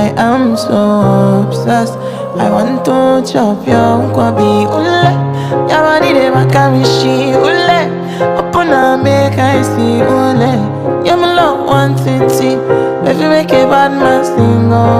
I am so obsessed. I want to chop your kwabi ule. Your body dey waka me she ule. Open up make I see ule. You're my love 120. Baby make a bad man sing.